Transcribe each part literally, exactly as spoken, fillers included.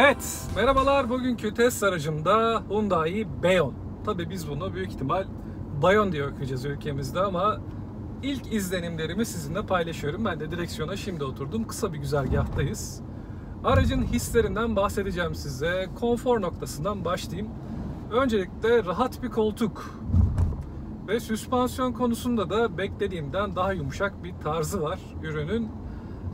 Evet, merhabalar. Bugünkü test aracımda Hyundai Bayon. Tabii biz bunu büyük ihtimal Bayon diye okuyacağız ülkemizde ama ilk izlenimlerimi sizinle paylaşıyorum. Ben de direksiyona şimdi oturdum. Kısa bir güzergahtayız. Aracın hislerinden bahsedeceğim size. Konfor noktasından başlayayım. Öncelikle rahat bir koltuk ve süspansiyon konusunda da beklediğimden daha yumuşak bir tarzı var ürünün.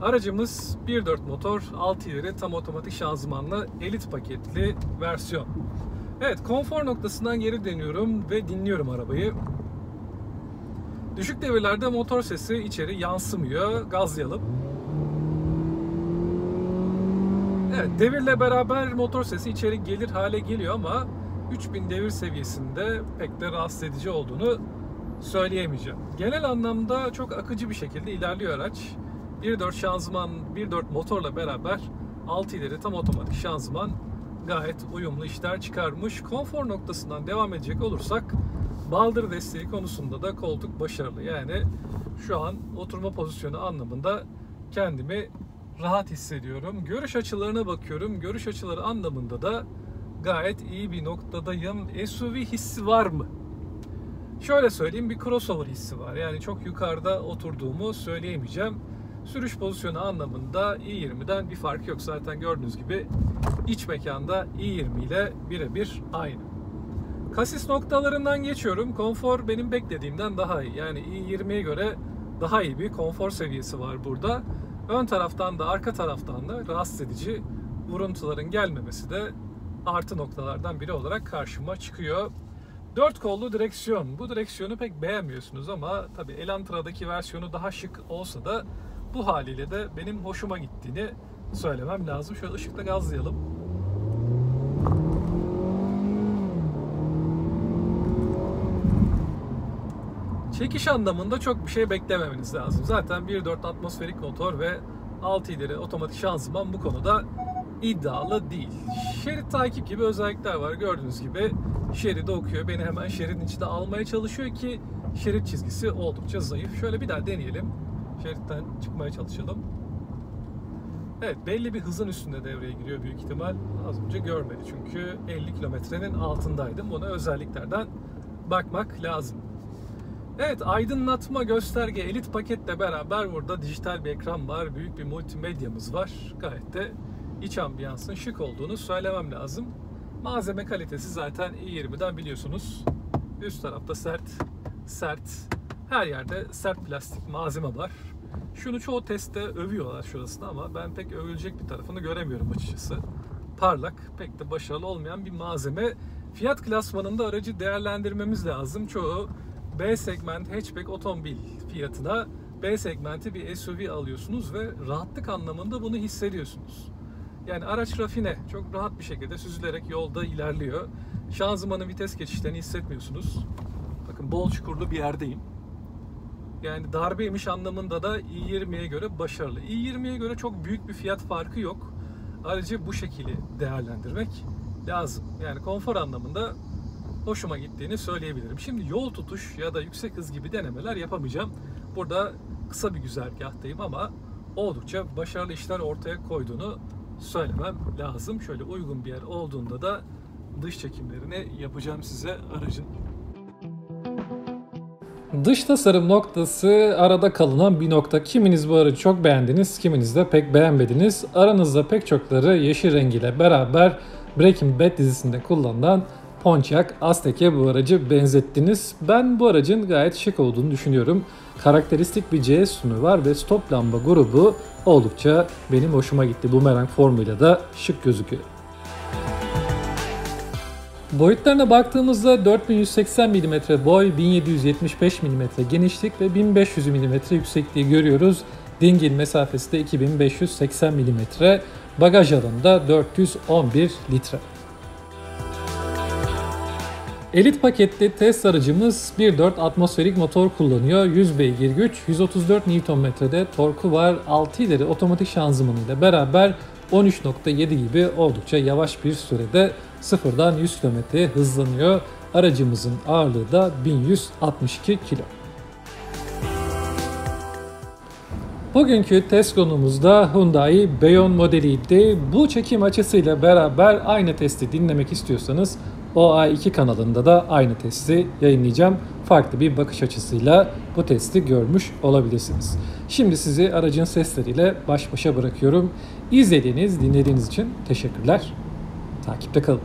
Aracımız bir nokta dört motor, altı ileri tam otomatik şanzımanlı Elite paketli versiyon. Evet, konfor noktasından geri dönüyorum ve dinliyorum arabayı. Düşük devirlerde motor sesi içeri yansımıyor. Gazlayalım. Evet, devirle beraber motor sesi içeri gelir hale geliyor ama üç bin devir seviyesinde pek de rahatsız edici olduğunu söyleyemeyeceğim. Genel anlamda çok akıcı bir şekilde ilerliyor araç. bir nokta dört şanzıman, bir nokta dört motorla beraber altı ileri tam otomatik şanzıman gayet uyumlu işler çıkarmış. Konfor noktasından devam edecek olursak baldır desteği konusunda da koltuk başarılı. Yani şu an oturma pozisyonu anlamında kendimi rahat hissediyorum. Görüş açılarına bakıyorum. Görüş açıları anlamında da gayet iyi bir noktadayım. S U V hissi var mı? Şöyle söyleyeyim, bir crossover hissi var. Yani çok yukarıda oturduğumu söyleyemeyeceğim. Sürüş pozisyonu anlamında i yirmiden bir fark yok. Zaten gördüğünüz gibi iç mekanda i yirmi ile birebir aynı. Kasis noktalarından geçiyorum. Konfor benim beklediğimden daha iyi. Yani i yirmiye göre daha iyi bir konfor seviyesi var burada. Ön taraftan da arka taraftan da rahatsız edici vuruntuların gelmemesi de artı noktalardan biri olarak karşıma çıkıyor. Dört kollu direksiyon. Bu direksiyonu pek beğenmiyorsunuz ama tabii Elantra'daki versiyonu daha şık olsa da bu haliyle de benim hoşuma gittiğini söylemem lazım. Şöyle ışıkta gazlayalım. Çekiş anlamında çok bir şey beklememeniz lazım. Zaten bir nokta dört atmosferik motor ve altı ileri otomatik şanzıman bu konuda iddialı değil. Şerit takip gibi özellikler var. Gördüğünüz gibi şeridi okuyor. Beni hemen şeridin içine almaya çalışıyor ki şerit çizgisi oldukça zayıf. Şöyle bir daha deneyelim. Şeritten çıkmaya çalışalım. Evet, belli bir hızın üstünde devreye giriyor büyük ihtimal. Az önce görmedi çünkü elli kilometrenin altındaydım. Buna özelliklerden bakmak lazım. Evet, aydınlatma gösterge Elite paketle beraber burada dijital bir ekran var. Büyük bir multimedyamız var. Gayet de iç ambiyansın şık olduğunu söylemem lazım. Malzeme kalitesi zaten i yirmiden biliyorsunuz. Üst tarafta sert, sert. Her yerde sert plastik malzeme var. Şunu çoğu testte övüyorlar şurasını ama ben pek övülecek bir tarafını göremiyorum açıkçası. Parlak, pek de başarılı olmayan bir malzeme. Fiyat klasmanında aracı değerlendirmemiz lazım. Çoğu B segment hatchback otomobil fiyatına B segmenti bir S U V alıyorsunuz ve rahatlık anlamında bunu hissediyorsunuz. Yani araç rafine, çok rahat bir şekilde süzülerek yolda ilerliyor. Şanzımanın vites geçişlerini hissetmiyorsunuz. Bakın bol çukurlu bir yerdeyim. Yani darbeymiş anlamında da i yirmiye göre başarılı. i yirmiye göre çok büyük bir fiyat farkı yok. Aracı bu şekilde değerlendirmek lazım. Yani konfor anlamında hoşuma gittiğini söyleyebilirim. Şimdi yol tutuş ya da yüksek hız gibi denemeler yapamayacağım. Burada kısa bir güzergahtayım ama oldukça başarılı işler ortaya koyduğunu söylemem lazım. Şöyle uygun bir yer olduğunda da dış çekimlerini yapacağım size aracın. Dış tasarım noktası arada kalınan bir nokta. Kiminiz bu aracı çok beğendiniz, kiminiz de pek beğenmediniz. Aranızda pek çokları yeşil rengiyle beraber Breaking Bad dizisinde kullanılan Pontiac Aztek'e bu aracı benzettiniz. Ben bu aracın gayet şık olduğunu düşünüyorum. Karakteristik bir C sütunu var ve stop lamba grubu oldukça benim hoşuma gitti. Bumerang formuyla da şık gözüküyor. Boyutlarına baktığımızda dört bin yüz seksen milimetre boy, bin yedi yüz yetmiş beş milimetre genişlik ve bin beş yüz milimetre yüksekliği görüyoruz. Dingil mesafesi de iki bin beş yüz seksen milimetre, bagaj alanı da dört yüz on bir litre. Elite paketli test aracımız bir nokta dört atmosferik motor kullanıyor. yüz beygir güç, yüz otuz dört Newton metrede torku var. altı ileri otomatik şanzımanıyla beraber on üç nokta yedi gibi oldukça yavaş bir sürede sıfırdan yüz kilometreye hızlanıyor. Aracımızın ağırlığı da bin yüz altmış iki kilo. Bugünkü test konumuzda Hyundai Bayon modeliydi. Bu çekim açısıyla beraber aynı testi dinlemek istiyorsanız O A iki kanalında da aynı testi yayınlayacağım. Farklı bir bakış açısıyla bu testi görmüş olabilirsiniz. Şimdi sizi aracın sesleriyle baş başa bırakıyorum. İzlediğiniz, dinlediğiniz için teşekkürler. Takipte kalın.